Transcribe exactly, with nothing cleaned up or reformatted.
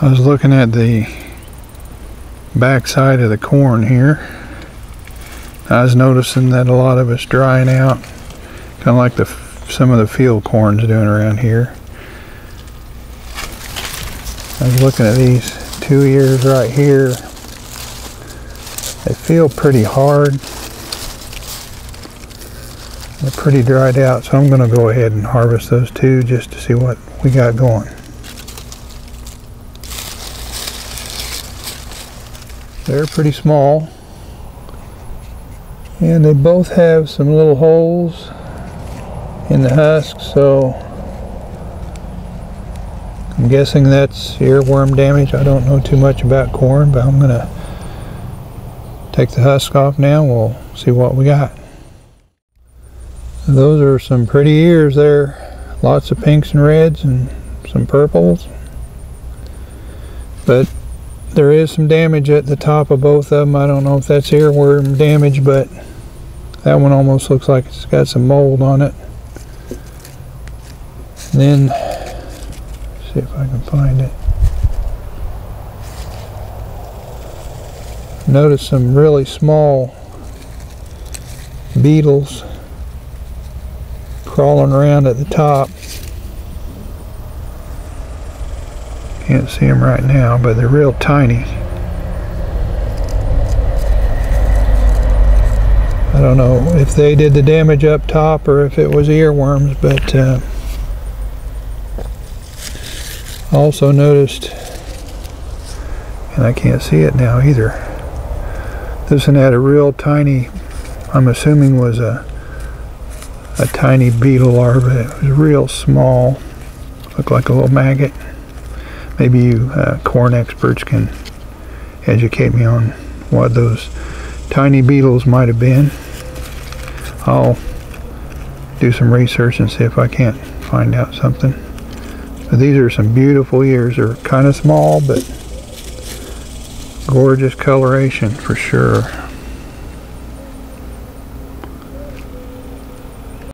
I was looking at the back side of the corn here. I was noticing that a lot of it's drying out, kind of like the some of the field corn's doing around here. I was looking at these two ears right here. They feel pretty hard. They're pretty dried out, so I'm going to go ahead and harvest those two just to see what we got going. They're pretty small, and they both have some little holes in the husk, so I'm guessing that's earworm damage. I don't know too much about corn, but I'm gonna take the husk off now. We'll see what we got. Those are some pretty ears there. Lots of pinks and reds and some purples, but there is some damage at the top of both of them. I don't know if that's earworm damage, but that one almost looks like it's got some mold on it. And then, see if I can find it. Notice some really small beetles crawling around at the top. Can't see them right now, but they're real tiny. I don't know if they did the damage up top or if it was earworms, but uh, also noticed, and I can't see it now either, this one had a real tiny, I'm assuming was a a tiny beetle larva. It was real small, looked like a little maggot. Maybe you uh, corn experts can educate me on what those tiny beetles might have been. I'll do some research and see if I can't find out something. But these are some beautiful ears. They're kind of small, but gorgeous coloration for sure.